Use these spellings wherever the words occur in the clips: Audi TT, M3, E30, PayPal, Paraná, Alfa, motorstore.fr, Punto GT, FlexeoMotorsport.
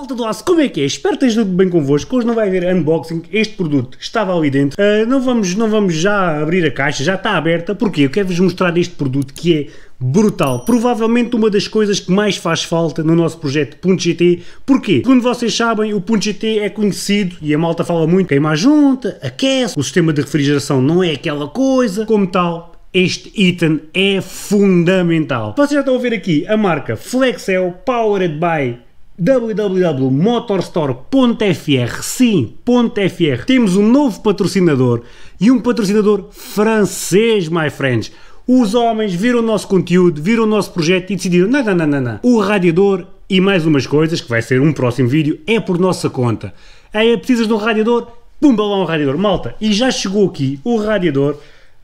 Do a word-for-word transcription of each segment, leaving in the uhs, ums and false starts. Malta do aço, como é que é? Espero que esteja tudo bem convosco. Hoje não vai haver unboxing, este produto estava ali dentro. Uh, não, vamos, não vamos já abrir a caixa, já está aberta. Porquê? Eu quero-vos mostrar este produto que é brutal. Provavelmente uma das coisas que mais faz falta no nosso projeto Punto G T. Porquê? Segundo vocês sabem, o Punto G T é conhecido, e a malta fala muito, queima a junta, aquece, o sistema de refrigeração não é aquela coisa, como tal. Este item é fundamental. Vocês já estão a ver aqui a marca Flexeo, powered by w w w ponto motorstore ponto f r, sim, .fr. Temos um novo patrocinador e um patrocinador francês, my friends. Os homens viram o nosso conteúdo, viram o nosso projeto e decidiram, não, não, não, não, não. O radiador e mais umas coisas, que vai ser um próximo vídeo, é por nossa conta. Aí precisas de um radiador, pumba lá um radiador, malta. E já chegou aqui o radiador,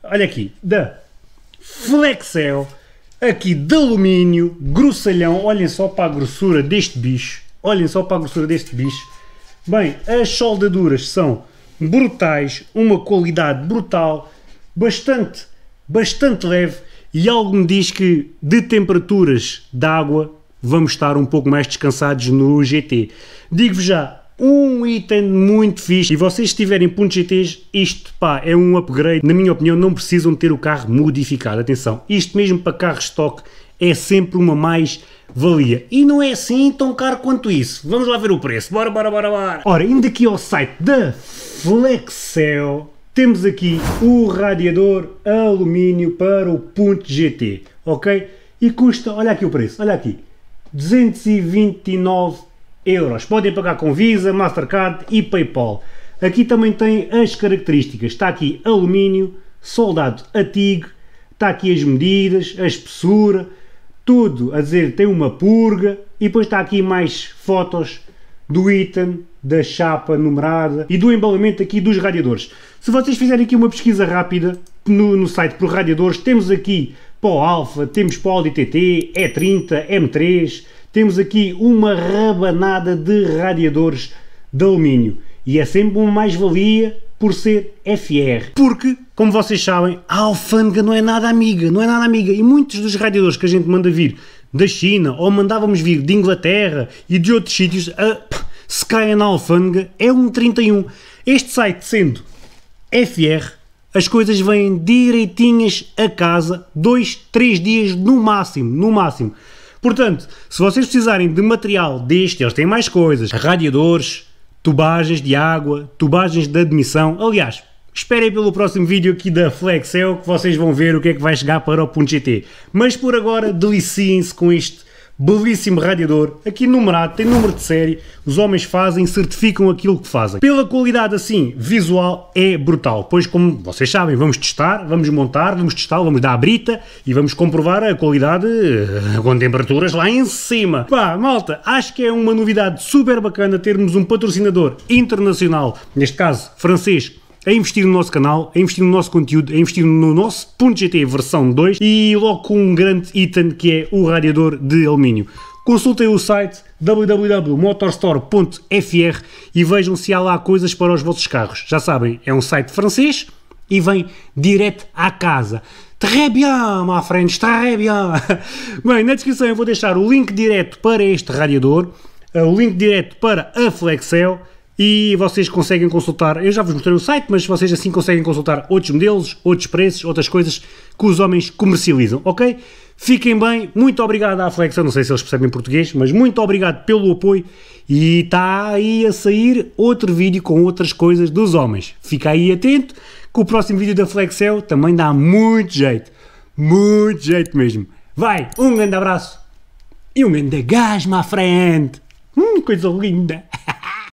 olha aqui, da Flexeo. Aqui de alumínio, grossalhão, olhem só para a grossura deste bicho, olhem só para a grossura deste bicho. Bem, as soldaduras são brutais, uma qualidade brutal, bastante, bastante leve, e algo me diz que de temperaturas de água vamos estar um pouco mais descansados no G T. Digo-vos já, um item muito fixe, e vocês se tiverem Punto G Ts, isto pá, é um upgrade, na minha opinião. Não precisam ter o carro modificado, atenção, isto mesmo para carro stock é sempre uma mais-valia, e não é assim tão caro quanto isso. Vamos lá ver o preço, bora, bora, bora, bora. Ora, indo aqui ao site da Flexeo, temos aqui o radiador alumínio para o Punto G T, ok? E custa, olha aqui o preço, olha aqui, duzentos e vinte e nove euros. Euros. Podem pagar com Visa, Mastercard e PayPal. Aqui também tem as características, está aqui alumínio, soldado antigo, está aqui as medidas, a espessura, tudo a dizer, tem uma purga, e depois está aqui mais fotos do item, da chapa numerada e do embalamento aqui dos radiadores. Se vocês fizerem aqui uma pesquisa rápida no, no site por radiadores, temos aqui para o Alfa, temos para o Audi T T, E trinta, M três... Temos aqui uma rabanada de radiadores de alumínio, e é sempre uma mais-valia por ser F R, porque, como vocês sabem, a alfândega não é nada amiga, não é nada amiga, e muitos dos radiadores que a gente manda vir da China, ou mandávamos vir de Inglaterra e de outros sítios, a, se caem na alfândega é um trinta e um. Este site sendo F R, as coisas vêm direitinhas a casa, dois, três dias no máximo, no máximo. Portanto, se vocês precisarem de material deste, eles têm mais coisas, radiadores, tubagens de água, tubagens de admissão. Aliás, esperem pelo próximo vídeo aqui da Flexeo, que vocês vão ver o que é que vai chegar para o Punto G T. Mas por agora, deliciem-se com este belíssimo radiador, aqui numerado, tem número de série, os homens fazem, certificam aquilo que fazem. Pela qualidade assim, visual, é brutal, pois como vocês sabem, vamos testar, vamos montar, vamos testar, vamos dar a brita e vamos comprovar a qualidade com temperaturas lá em cima. Pá, malta, acho que é uma novidade super bacana termos um patrocinador internacional, neste caso francês, a investir no nosso canal, a investir no nosso conteúdo, a investir no nosso Punto G T versão dois, e logo com um grande item que é o radiador de alumínio. Consultem o site w w w ponto motorstore ponto f r e vejam se há lá coisas para os vossos carros. Já sabem, é um site francês e vem direto à casa. Très bien, ma friend, très bien. Bem, na descrição eu vou deixar o link direto para este radiador, o link direto para a Flexeo, e vocês conseguem consultar, eu já vos mostrei o site, mas vocês assim conseguem consultar outros modelos, outros preços, outras coisas que os homens comercializam, ok? Fiquem bem, muito obrigado à Flexeo, não sei se eles percebem português, mas muito obrigado pelo apoio, e está aí a sair outro vídeo com outras coisas dos homens. Fica aí atento, que o próximo vídeo da Flexeo também dá muito jeito, muito jeito mesmo. Vai, um grande abraço e um grande gás, my friend. Hum, coisa linda!